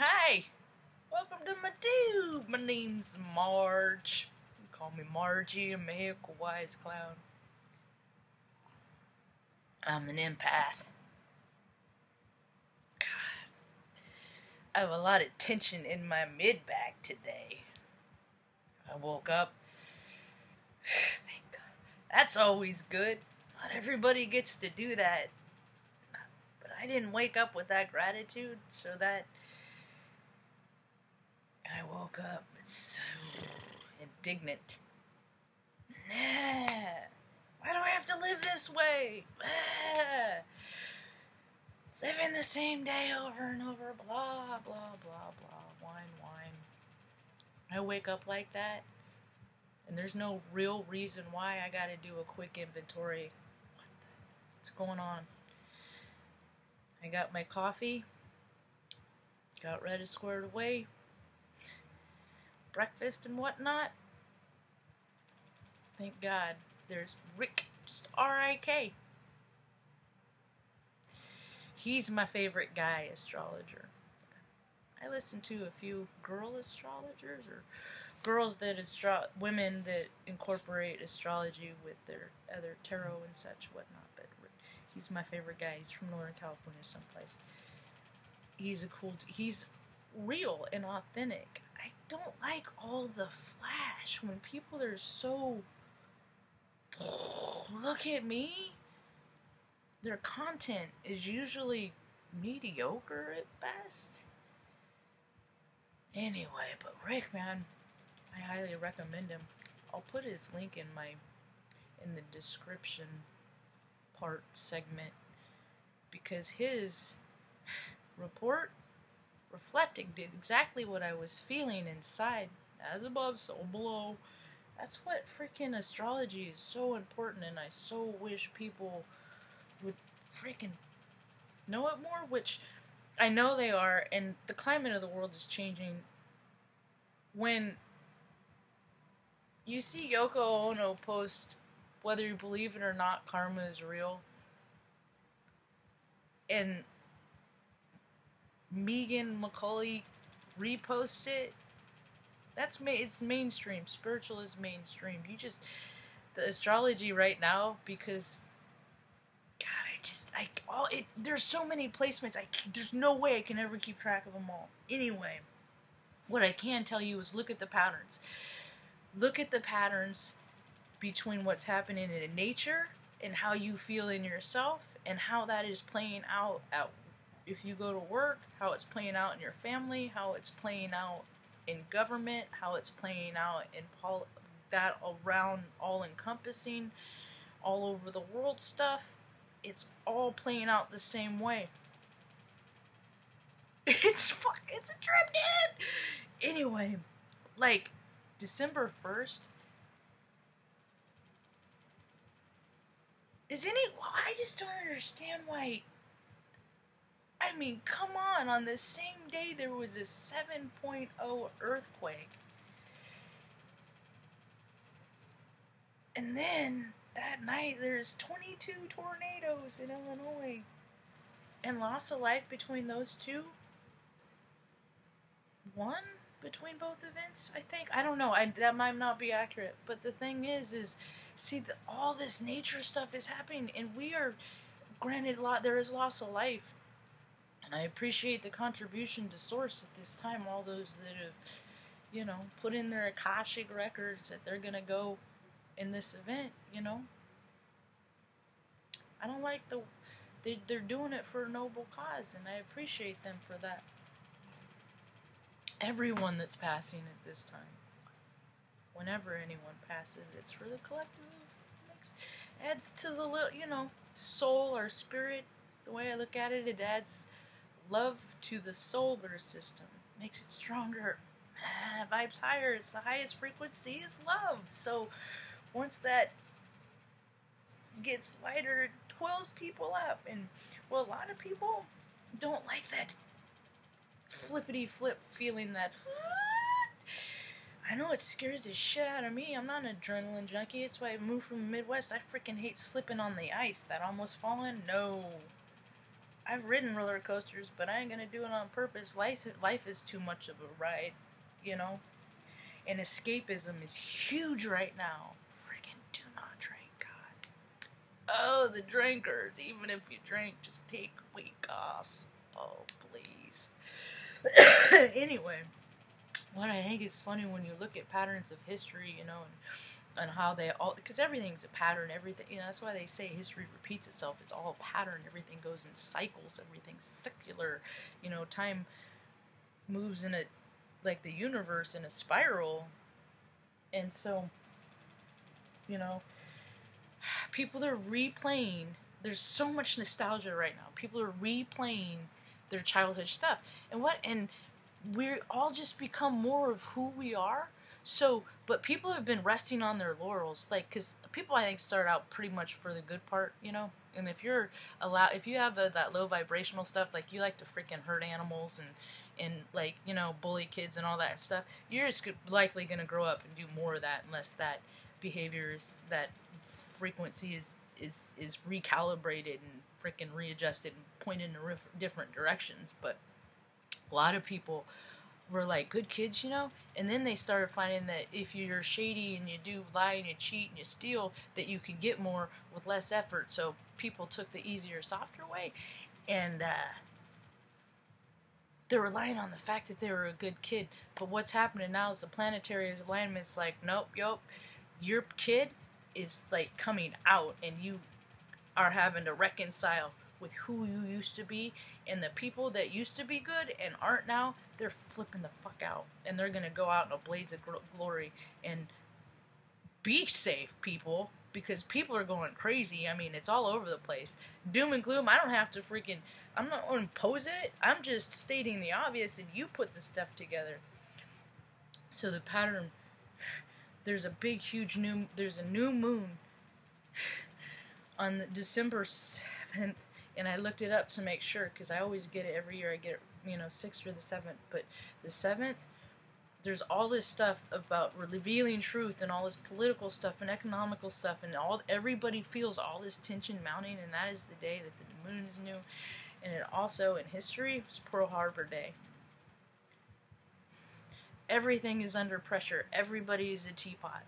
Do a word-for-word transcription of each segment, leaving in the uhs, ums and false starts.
Hi, welcome to my tube. My name's Marge. You can call me Margie. I'm a hickle wise clown. I'm an empath. God, I have a lot of tension in my mid-back today. I woke up. Thank God. That's always good. Not everybody gets to do that. But I didn't wake up with that gratitude, so that... I woke up, it's so indignant. Nah. Why do I have to live this way? Ah. Living the same day over and over, blah, blah, blah, blah, wine, wine. I wake up like that, and there's no real reason why I gotta do a quick inventory. What the, what's going on? I got my coffee, got ready, squared away, breakfast and whatnot. Thank God. There's Rick, just R I K. He's my favorite guy astrologer. I listen to a few girl astrologers, or girls that astro women that incorporate astrology with their other tarot and such whatnot. But Rick, he's my favorite guy. He's from Northern California, someplace. He's a cool. T he's real and authentic. I don't like all the flash when people are so. Look at me. Their content is usually mediocre at best. Anyway, but Rick, man, I highly recommend him. I'll put his link in my in the description part segment, because his report reflecting did exactly what I was feeling inside, as above, so below. That's what freaking astrology is so important, and I so wish people would freaking know it more, which I know they are, and the climate of the world is changing. When you see Yoko Ono post, whether you believe it or not, karma is real, and Megan McCauley repost it, That's ma it's mainstream. Spiritual is mainstream. You just the astrology right now, because God, I just I all it. There's so many placements. I there's no way I can ever keep track of them all. Anyway, what I can tell you is look at the patterns. Look at the patterns between what's happening in nature and how you feel in yourself, and how that is playing out at if you go to work, how it's playing out in your family, how it's playing out in government, how it's playing out in pol that around all-encompassing, all over the world stuff. It's all playing out the same way. It's fuck. It's a trip, dude. Anyway, like December first. Is any? Well, I just don't understand why. I mean, come on, on the same day there was a seven point oh earthquake. And then, that night, there's twenty-two tornadoes in Illinois. And loss of life between those two? One? Between both events, I think? I don't know, I, that might not be accurate. But the thing is, is, see, the, all this nature stuff is happening, and we are, granted, there is loss of life. And I appreciate the contribution to Source at this time, all those that have, you know, put in their Akashic records that they're going to go in this event, you know. I don't like the, they, they're doing it for a noble cause, and I appreciate them for that. Everyone that's passing at this time, whenever anyone passes, it's for the collective, mix, adds to the, little, you know, soul or spirit. The way I look at it, it adds love to the solar system, makes it stronger, ah, vibes higher, it's the highest frequency is love. So once that gets lighter, it coils people up, and well, a lot of people don't like that flippity flip feeling. That I know it scares the shit out of me. I'm not an adrenaline junkie. That's why I moved from the Midwest. I freaking hate slipping on the ice. That almost falling, no. I've ridden roller coasters, but I ain't gonna do it on purpose. Life, life is too much of a ride, you know? And escapism is huge right now. Freaking do not drink, God. Oh, the drinkers. Even if you drink, just take a week off. Oh, please. Anyway, what I think is funny when you look at patterns of history, you know, and, and how they all, because everything's a pattern, everything, you know, that's why they say history repeats itself. It's all a pattern. Everything goes in cycles. Everything's secular. You know, time moves in a, like the universe in a spiral. And so, you know, people are replaying. There's so much nostalgia right now. People are replaying their childhood stuff. And what, and we're all just become more of who we are. So, but people have been resting on their laurels. Like, cause people I think start out pretty much for the good part, you know? And if you're allow, if you have a, that low vibrational stuff, like you like to freaking hurt animals and, and like, you know, bully kids and all that stuff, you're just likely going to grow up and do more of that unless that behavior is, that frequency is, is, is recalibrated and freaking readjusted and pointed in different directions. But a lot of people were like good kids, you know, and then they started finding that if you're shady and you do lie and you cheat and you steal, that you can get more with less effort. So people took the easier, softer way, and uh, they're relying on the fact that they were a good kid. But what's happening now is the planetary alignment's like, nope, nope, your kid is like coming out, and you are having to reconcile with who you used to be, and the people that used to be good and aren't now, they're flipping the fuck out, and they're gonna go out in a blaze of glory. And be safe, people, because people are going crazy. I mean, it's all over the place. Doom and gloom, I don't have to freaking, I'm not imposing it, I'm just stating the obvious, and you put the stuff together. So the pattern, there's a big, huge new, there's a new moon on December seventh, and I looked it up to make sure, because I always get it every year. I get it, you know, sixth or the seventh. But the seventh, there's all this stuff about revealing truth and all this political stuff and economical stuff, and all, everybody feels all this tension mounting, and that is the day that the moon is new. And it also, in history, it's Pearl Harbor Day. Everything is under pressure. Everybody is a teapot.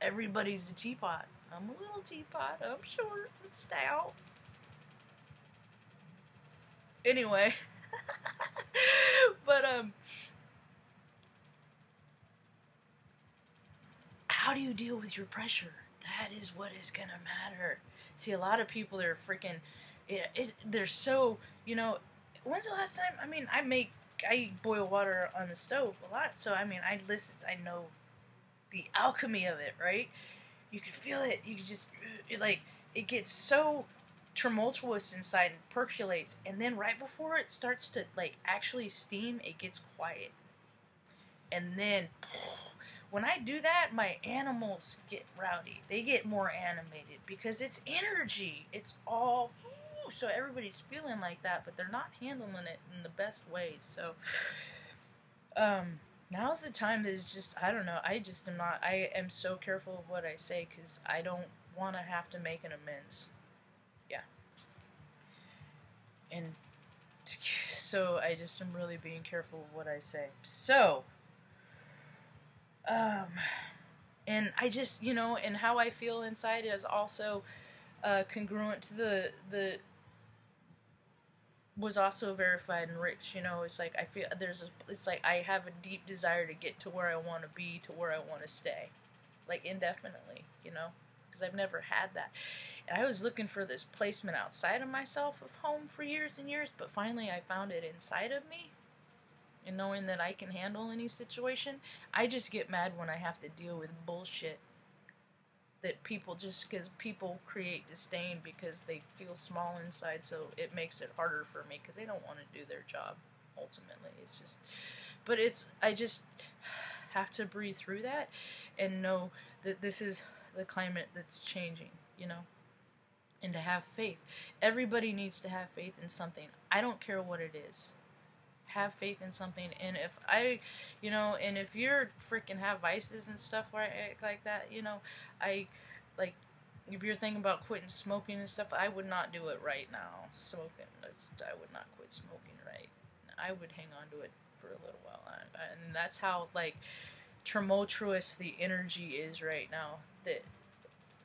Everybody's a teapot. I'm a little teapot. I'm short and stout. Anyway, but um, how do you deal with your pressure? That is what is gonna matter. See, a lot of people are freaking, it, it, they're so, you know, when's the last time, I mean, I make, I boil water on the stove a lot, so I mean, I listen, I know the alchemy of it, right? You can feel it, you can just, it, like, it gets so tumultuous inside and percolates, and then right before it starts to like actually steam, it gets quiet, and then when I do that, my animals get rowdy, they get more animated, because it's energy, it's all, so everybody's feeling like that, but they're not handling it in the best way. So um now's the time that is just, I don't know, I just am not, I am so careful of what I say, because I don't want to have to make an amends. Yeah. And to, so I just am really being careful of what I say. So, um, and I just, you know, and how I feel inside is also uh, congruent to the, the, was also verified and rich, you know, it's like I feel, there's a, it's like I have a deep desire to get to where I want to be, to where I want to stay, like indefinitely, you know, because I've never had that. And I was looking for this placement outside of myself of home for years and years, but finally I found it inside of me. And knowing that I can handle any situation, I just get mad when I have to deal with bullshit that people, just because people create disdain because they feel small inside, so it makes it harder for me because they don't want to do their job, ultimately. It's just, but it's, I just have to breathe through that and know that this is the climate that's changing, you know, and to have faith. Everybody needs to have faith in something. I don't care what it is. Have faith in something. And if I, you know, and if you're freaking have vices and stuff like that, you know, I, like, if you're thinking about quitting smoking and stuff, I would not do it right now. Smoking, that's, I would not quit smoking right. I would hang on to it for a little while. And that's how, like, tumultuous the energy is right now. That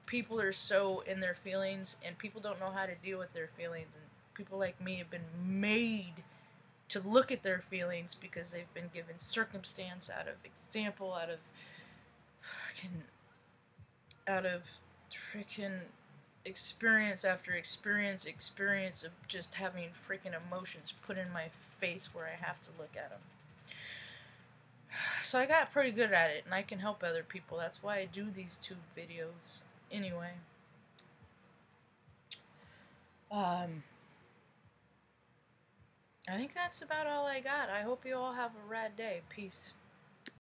people are so in their feelings, and people don't know how to deal with their feelings. And people like me have been made to look at their feelings because they've been given circumstance, out of example, out of freaking, out of freaking experience after experience, experience of just having freaking emotions put in my face where I have to look at them. So I got pretty good at it, and I can help other people. That's why I do these tube videos anyway. Um, I think that's about all I got. I hope you all have a rad day. Peace.